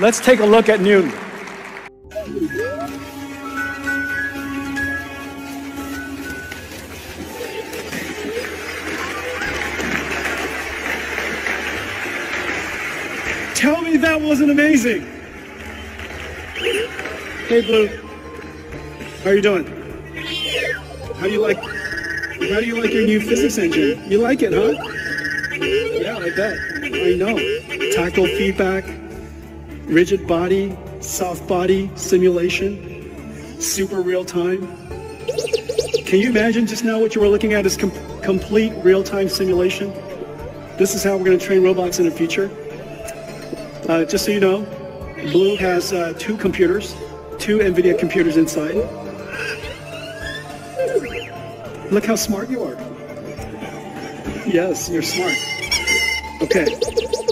Let's take a look at Newton. Tell me that wasn't amazing. Hey, Blue. How are you doing? How do you like your new physics engine? You like it, huh? Yeah, I bet. I know. Tactile feedback, rigid body, soft body, simulation, super real time. Can you imagine just now what you were looking at is complete real-time simulation? This is how we're going to train robots in the future. Just so you know, Blue has two computers, two NVIDIA computers inside. Look how smart you are. Yes, you're smart. Okay.